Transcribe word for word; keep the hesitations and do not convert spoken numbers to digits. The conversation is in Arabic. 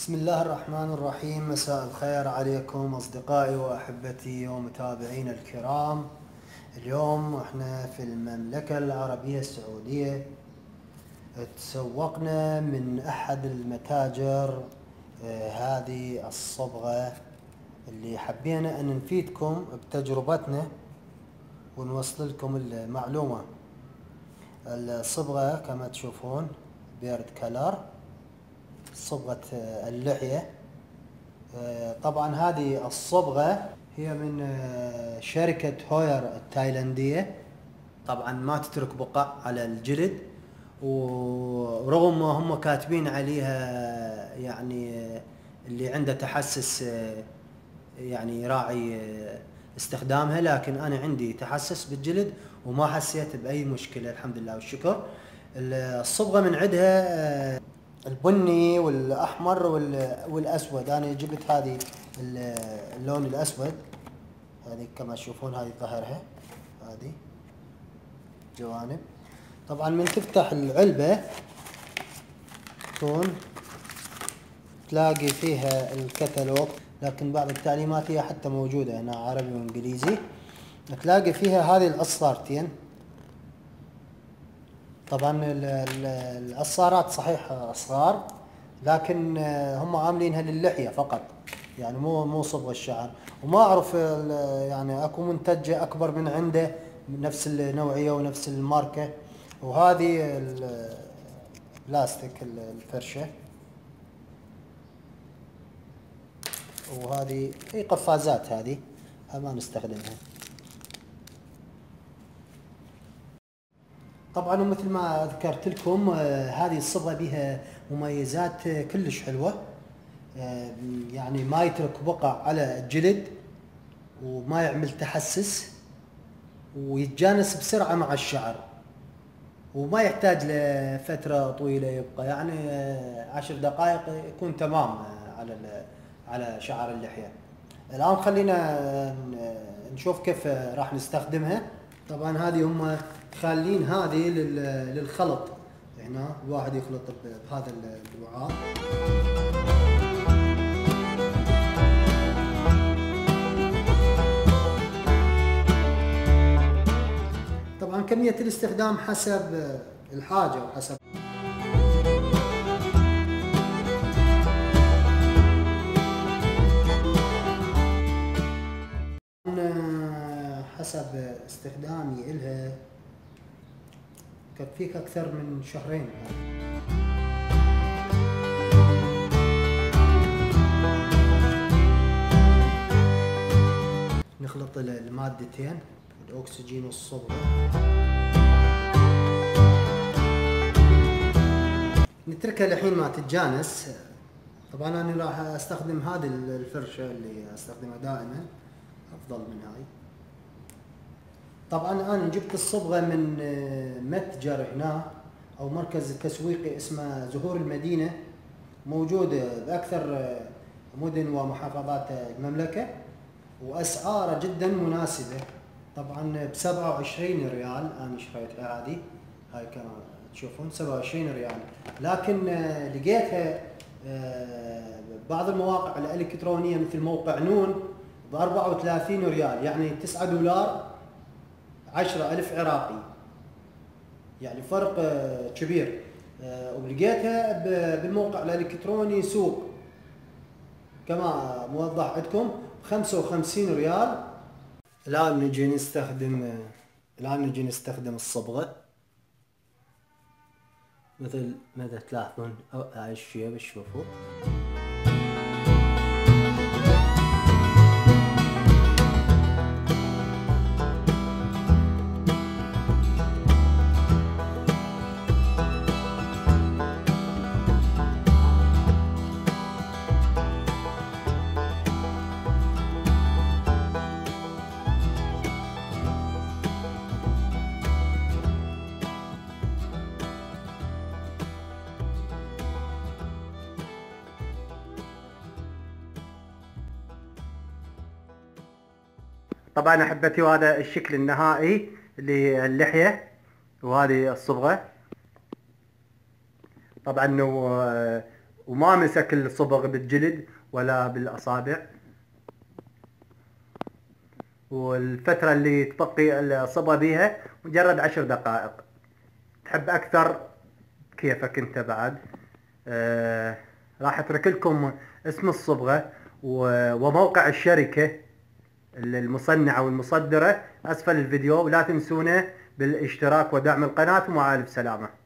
بسم الله الرحمن الرحيم. مساء الخير عليكم أصدقائي وأحبتي ومتابعين الكرام. اليوم احنا في المملكة العربية السعودية تسوقنا من أحد المتاجر اه هذه الصبغة اللي حبينا أن نفيدكم بتجربتنا ونوصل لكم المعلومة. الصبغة كما تشوفون بيرد كلر، صبغة اللحية. طبعا هذه الصبغة هي من شركة هوير التايلندية. طبعا ما تترك بقع على الجلد، ورغم ما هم كاتبين عليها يعني اللي عنده تحسس يعني راعي استخدامها، لكن انا عندي تحسس بالجلد وما حسيت باي مشكلة الحمد لله والشكر. الصبغة من عندها البني والاحمر والاسود. انا جبت هذه اللون الاسود، هذه كما تشوفون هذه ظهرها، هذه جوانب. طبعا من تفتح العلبة تكون تلاقي فيها الكتالوج، لكن بعض التعليمات هي حتى موجودة هنا عربي وانجليزي. تلاقي فيها هذه العصارتين. طبعا العصارات صحيح عصار، لكن هم عاملينها للحية فقط، يعني مو مو صبغ الشعر. وما اعرف يعني اكو منتجة اكبر من عنده نفس النوعية ونفس الماركة. وهذه البلاستيك الفرشة، وهذه هي قفازات، هذه ما نستخدمها. طبعا ومثل ما ذكرت لكم هذه الصبغة بها مميزات كلش حلوة، يعني ما يترك بقع على الجلد وما يعمل تحسس ويتجانس بسرعة مع الشعر، وما يحتاج لفترة طويلة يبقى، يعني عشر دقائق يكون تمام على على شعر اللحية. الآن خلينا نشوف كيف راح نستخدمها. طبعا هذه هم خالين هذه للخلط، هنا الواحد يخلط بهذا الوعاء. طبعا كمية الاستخدام حسب الحاجة وحسب حسب استخدامي إلها. تكفيك أكثر من شهرين. نخلط المادتين الأكسجين والصبغة، نتركها لحين ما تتجانس. طبعا أنا راح أستخدم هذه الفرشة اللي أستخدمها دائما أفضل من هاي. طبعا انا جبت الصبغه من متجر هنا او مركز تسويقي اسمه زهور المدينه، موجوده باكثر مدن ومحافظات المملكه، واسعاره جدا مناسبه. طبعا ب سبعة وعشرين ريال انا شريتها هذه، هاي كما تشوفون سبعة وعشرين ريال، لكن لقيتها بعض المواقع الالكترونيه مثل موقع نون ب أربعة وثلاثين ريال، يعني تسعة دولار عشرة ألف عراقي، يعني فرق كبير. ولقيتها بالموقع الإلكتروني سوق كما موضح عندكم بخمسة وخمسين ريال. الآن نجي نستخدم الآن نجي نستخدم الصبغة مثل مدى تلاحظون أو هاي الشيء بتشوفوه. طبعا احبتي وهذا الشكل النهائي للحية وهذه الصبغة. طبعا وما مسك الصبغ بالجلد ولا بالاصابع. والفترة اللي تبقي الصبغة بيها مجرد عشر دقائق. تحب اكثر كيفك انت بعد. آه راح اترك لكم اسم الصبغة وموقع الشركة المصنعة والمصدرة اسفل الفيديو، ولا تنسونا بالاشتراك ودعم القناة، ومع الف سلامة.